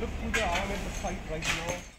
Look to the hour and the fight right now.